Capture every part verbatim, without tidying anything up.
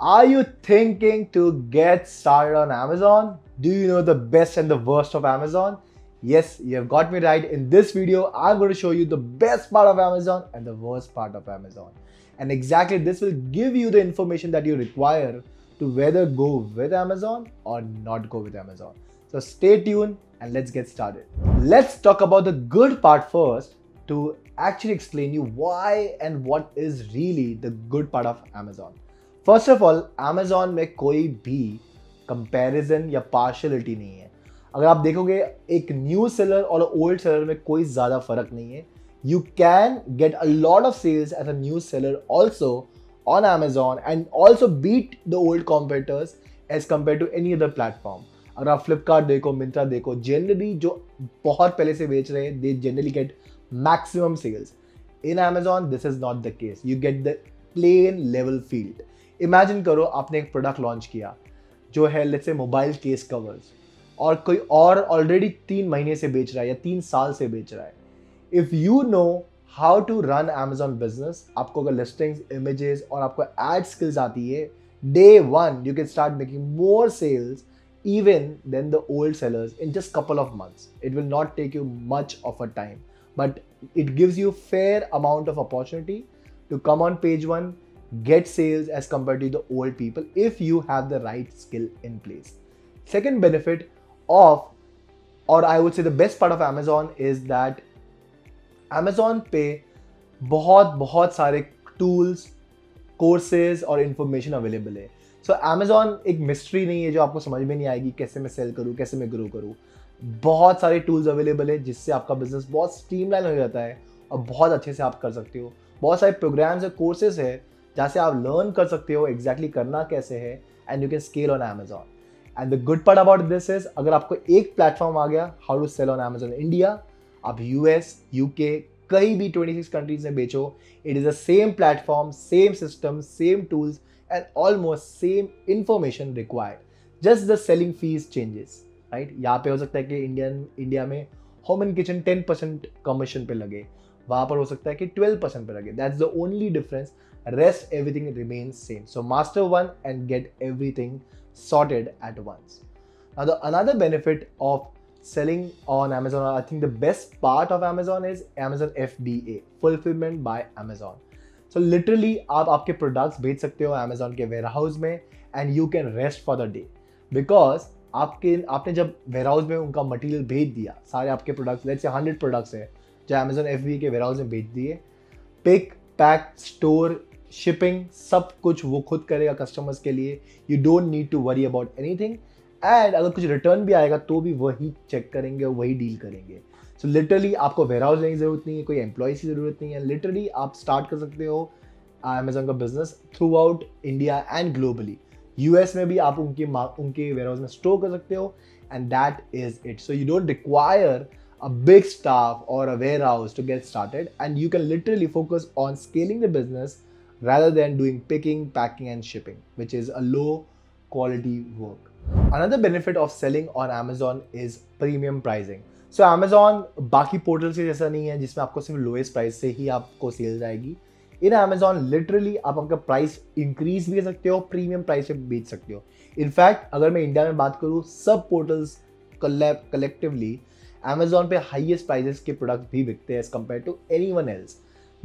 Are you thinking to get started on Amazon? Do you know the best and the worst of Amazon? Yes, you have got me right. In this video, I'm going to show you the best part of Amazon and the worst part of Amazon. And exactly this will give you the information that you require to whether go with Amazon or not go with Amazon. So stay tuned and let's get started. Let's talk about the good part first to actually explain you why and what is really the good part of Amazon. First of all, Amazon में कोई भी comparison या partiality नहीं है। अगर आप देखोगे एक new seller और old seller में कोई ज़्यादा फर्क नहीं है। You can get a lot of sales as a new seller also on Amazon and also beat the old competitors as compared to any other platform. अगर आप Flipkart देखो, Myntra देखो, generally जो बहुत पहले से बेच रहे हैं, they generally get maximum sales. In Amazon, this is not the case. You get the plain level field. Imagine करो आपने एक प्रोडक्ट लॉन्च किया जो है let's say mobile case covers और कोई और ऑलरेडी तीन महीने से बेच रहा है या तीन साल से बेच रहा है. If you know how to run Amazon business, आपको अगर लिस्टिंग्स, इमेजेस और आपको एड स्किल्स आती है, day one you can start making more sales even then the old sellers in just couple of months. It will not take you much of a time but it gives you fair amount of opportunity to come on page one, get sales as compared to the old people if you have the right skill in place. Second benefit of, or I would say the best part of Amazon is that Amazon पे बहुत बहुत सारे tools, courses और information available है. So Amazon एक mystery नहीं है जो आपको समझ में नहीं आएगी कैसे मैं sell करूँ, कैसे मैं grow करूँ. बहुत सारे tools available है जिससे आपका business बहुत streamline हो जाता है और बहुत अच्छे से आप कर सकते हो. बहुत सारे programs और courses है जहाँ से आप लर्न कर सकते हो एग्जैक्टली करना कैसे है and you can scale on Amazon. And the good part about this is अगर आपको एक प्लेटफॉर्म आ गया how to sell on Amazon India, आप यूएस, यूके, कई भी छब्बीस कंट्रीज में बेचो, it is the same platform, same system, same tools and almost same information required. Just the selling fees changes right. यहाँ पे हो सकता है कि इंडियन इंडिया में home and kitchen ten percent commission पे लगे, वहाँ पर हो सकता है कि ट्वेल्व परसेंट पे लगे. That's the only difference. Rest everything remains same. So master one and get everything sorted at once. Now the another benefit of selling on Amazon, I think the best part of Amazon is Amazon F B A, fulfillment by Amazon. So literally आप आपके products बेच सकते हो Amazon के warehouse में and you can rest for the day because आपके आपने जब warehouse में उनका material भेज दिया, सारे आपके products, let's say hundred products हैं जो Amazon F B A के warehouse में भेज दिए, pick, pack, store, शिपिंग सब कुछ वो खुद करेगा कस्टमर्स के लिए. You don't need to worry about anything and अगर कुछ रिटर्न भी आएगा तो भी वही चेक करेंगे और वही डील करेंगे. सो लिटरली आपको वेयरहाउस लेने की ज़रूरत नहीं है, कोई एम्प्लॉयज़ की ज़रूरत नहीं है. लिटरली आप स्टार्ट कर सकते हो अमेजॉन का business throughout India and globally. US में भी आप उनकी उनके वेयरहाउस में स्टोर कर सकते हो and that is it. So you don't require a big staff or a warehouse to get started and you can literally focus on scaling the business rather than doing picking, packing and shipping, which is a low quality work. Another benefit of selling on Amazon is premium pricing. So Amazon बाकी portal से जैसा नहीं है जिसमें आपको सिर्फ lowest price से ही आपको sales आएगी. In Amazon literally आप आपका price increase भी कर सकते हो, premium price पे बेच सकते हो. In fact अगर मैं इंडिया में बात करूँ सब portals collectively Amazon पे highest prices के products भी बिकते हैं as compared to anyone else.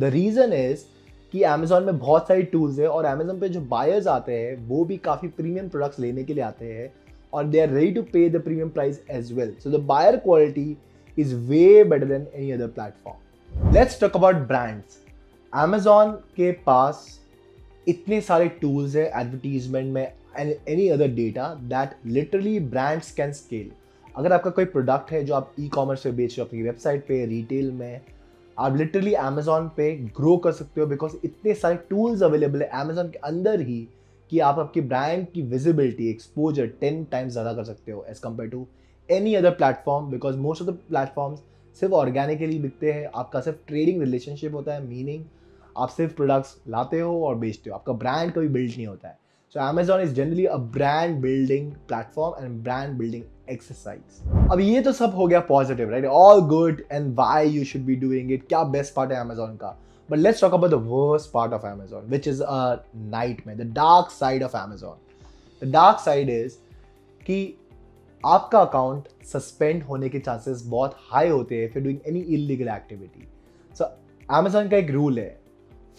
The reason is कि Amazon में बहुत सारी टूल्स है और Amazon पे जो बायर्स आते हैं वो भी काफ़ी प्रीमियम प्रोडक्ट्स लेने के लिए आते हैं और they are ready to pay the premium price as well. So the buyer quality is way better than any other platform. Let's talk about brands. Amazon के पास इतने सारे टूल्स है एडवर्टीजमेंट में and any other data that literally brands can scale. अगर आपका कोई product है जो आप ई कॉमर्स पर बेच रहे हो, अपनी वेबसाइट पर, रिटेल में, आप लिटरली Amazon पे ग्रो कर सकते हो बिकॉज इतने सारे टूल्स अवेलेबल है Amazon के अंदर ही कि आप आपकी ब्रांड की विजिबिलिटी, एक्सपोजर टेन टाइम्स ज़्यादा कर सकते हो as compare to any other platform because most of the platforms सिर्फ ऑर्गेनिकली बिकते हैं. आपका सिर्फ ट्रेडिंग रिलेशनशिप होता है, मीनिंग आप सिर्फ प्रोडक्ट्स लाते हो और बेचते हो, आपका ब्रांड कभी बिल्ड नहीं होता है. So Amazon is generally a brand building platform and brand building exercise. अब ये तो सब हो गया positive right, all good and why you should be doing it. क्या बेस्ट पार्ट है Amazon का? But let's talk about the worst part of Amazon, which is a nightmare, the dark side of Amazon. The dark side is कि आपका account suspend होने के chances बहुत high होते हैं if you're doing any illegal activity. So Amazon का एक rule है,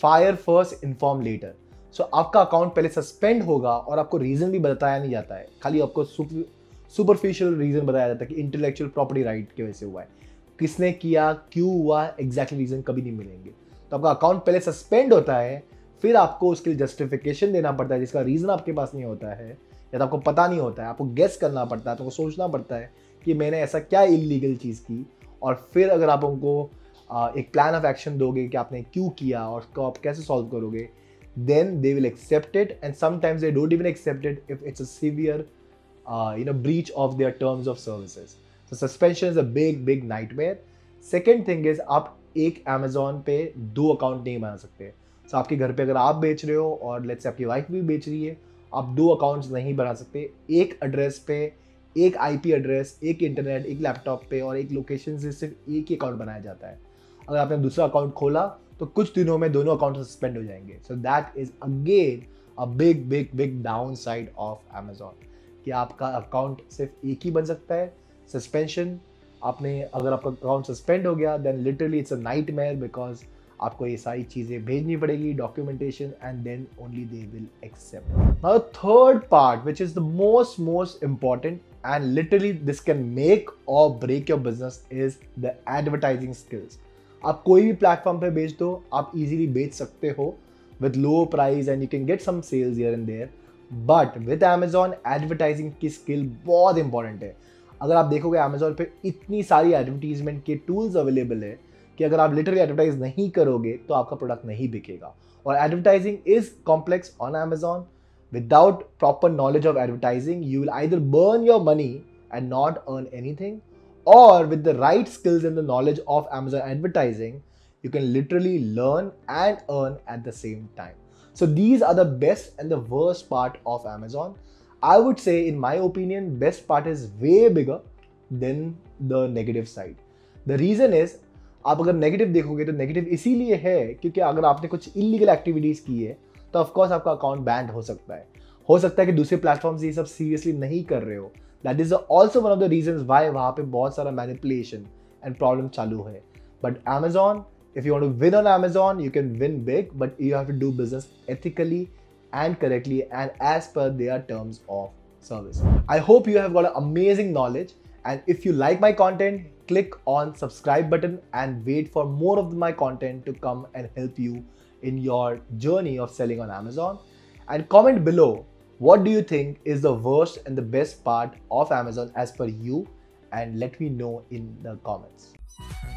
fire first, inform later. So आपका account पहले suspend होगा और आपको reason भी बताया नहीं जाता है, खाली आपको superficial reason बताया जाता है कि intellectual property right की वजह से हुआ है. किसने किया, क्यों हुआ, exactly reason कभी नहीं मिलेंगे. तो आपका account पहले suspend होता है, फिर आपको उसके लिए justification देना पड़ता है जिसका reason आपके पास नहीं होता है, या तो आपको पता नहीं होता है, आपको guess करना पड़ता है, तो आपको सोचना पड़ता है कि मैंने ऐसा क्या illegal चीज़ की, और फिर अगर आप उनको एक plan of action दोगे कि आपने क्यों किया और उसको आप कैसे solve करोगे, then they will accept it and sometimes they don't even accept it if it's a severe uh, you know, breach of their terms of services. So suspension is a big, big nightmare. Second thing is आप एक Amazon पे दो account नहीं बना सकते. So आपके घर पे अगर आप बेच रहे हो और let's say आपकी wife भी बेच रही है, आप दो accounts नहीं बना सकते. एक address पे, एक I P address, एक internet, एक laptop पे और एक location से सिर्फ एक ही account बनाया जाता है. अगर आपने दूसरा account खोला, तो कुछ दिनों में दोनों account suspend हो जाएंगे. So that is again a big, big, big downside of Amazon. कि आपका account सिर्फ एक ही बन सकता है. Suspension, आपने अगर आपका account suspend हो गया, then literally it's a nightmare because आपको ये सारी चीज़ें भेजनी पड़ेगी, documentation, and then only they will accept. Now the third part, which is the most most important, and literally this can make or break your business, is the advertising skills. आप कोई भी platform पे बेच दो, आप easily बेच सकते हो with low price and you can get some sales here and there. But with Amazon, advertising की skill बहुत important है. अगर आप देखोगे Amazon पे इतनी सारी एडवर्टीजमेंट के टूल्स अवेलेबल है कि अगर आप लिटरली एडवर्टाइज नहीं करोगे तो आपका प्रोडक्ट नहीं बिकेगा. और advertising is complex on Amazon. Without proper knowledge of advertising you will either burn your money and not earn anything, और with the right skills and the knowledge of Amazon advertising you can literally learn and earn at the same time. So these are the best and the worst part of Amazon. I would say, in my opinion, best part is way bigger than the negative side. The reason is, आप अगर negative देखोगे तो negative इसीलिए है क्योंकि अगर आपने कुछ illegal activities की है तो of course आपका account banned हो सकता है. हो सकता है कि दूसरे platforms ये सब seriously नहीं कर रहे हो. That is also one of the reasons why वहाँ पे बहुत सारा manipulation and problem चालू है. But Amazon, if you want to win on Amazon, you can win big, but you have to do business ethically and correctly and as per their terms of service. I hope you have got an amazing knowledge, and if you like my content, click on subscribe button and wait for more of my content to come and help you in your journey of selling on Amazon. And comment below, what do you think is the worst and the best part of Amazon as per you, and let me know in the comments.